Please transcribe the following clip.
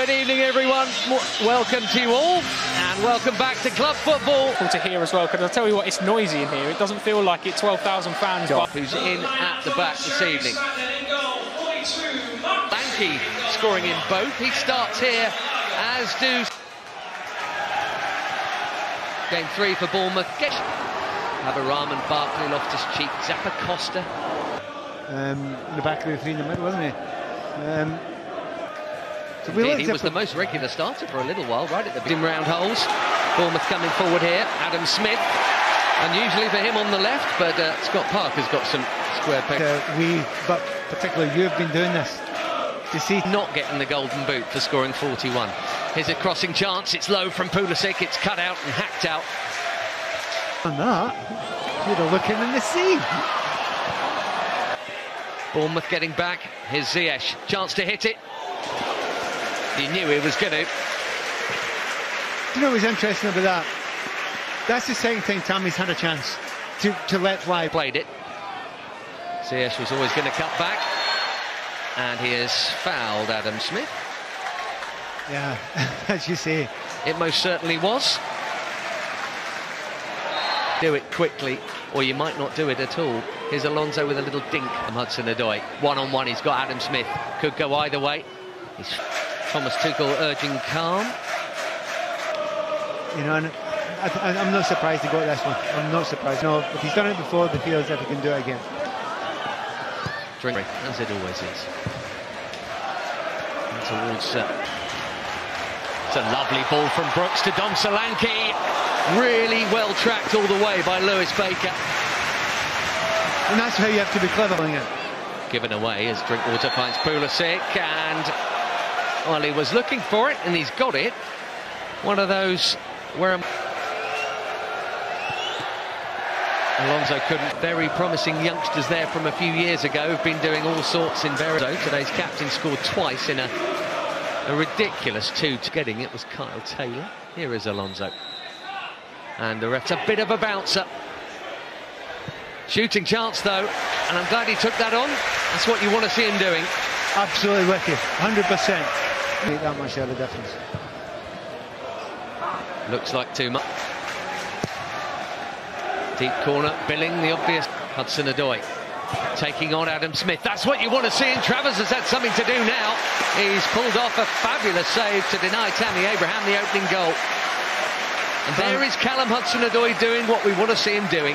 Good evening, everyone. Welcome to you all, and welcome back to club football. Cool to hear as well, because I'll tell you what, it's noisy in here. It doesn't feel like it. 12,000 fans. Who's in at the back this evening. Banki scoring in both. He starts here, as do... Game three for Bournemouth. Abraham and Barkley Loftus-Cheek, Zappacosta. In the back of the three in the middle, wasn't he? Indeed, he was the most regular starter for a little while, right at the beginning. Round holes. Bournemouth coming forward here. Adam Smith, unusually for him on the left, but Scott Park has got some square pegs. But particularly you've been doing this. To see not getting the golden boot for scoring 41. Here's a crossing chance. It's low from Pulisic. It's cut out and hacked out. And that, you'd have looking in the sea. Bournemouth getting back. Here's Ziyech. Chance to hit it. He knew he was going to. Do you know what's interesting about that? That's the second time Tammy's had a chance to let fly. Played it. Ziyech was always going to cut back. And he has fouled Adam Smith. Yeah, as you say. It most certainly was. Do it quickly, or you might not do it at all. Here's Alonso with a little dink from Hudson-Odoi. One-on-one, he's got Adam Smith. Could go either way. He's... Thomas Tuchel urging calm. You know, and I'm not surprised he got this one. I'm not surprised. No, if he's done it before, the feels that he can do it again. Drink, as it always is. And towards... it's a lovely ball from Brooks to Dom Solanke. Really well tracked all the way by Lewis Baker. And that's how you have to be clever. Given away as Drinkwater finds Pulisic and... Well, he was looking for it, and he's got it. One of those where... Alonso couldn't. Very promising youngsters there from a few years ago who've been doing all sorts in Verado. Today's captain scored twice in a ridiculous two. Getting it was Kyle Taylor. Here is Alonso. And the ref's a bit of a bouncer. Shooting chance, though, and I'm glad he took that on. That's what you want to see him doing. Absolutely with you, 100%. Make that much of a difference. Looks like too much. Deep corner, Billing, the obvious. Hudson-Odoi taking on Adam Smith. That's what you want to see, and Travers has had something to do now. He's pulled off a fabulous save to deny Tammy Abraham the opening goal. And there is Callum Hudson-Odoi doing what we want to see him doing.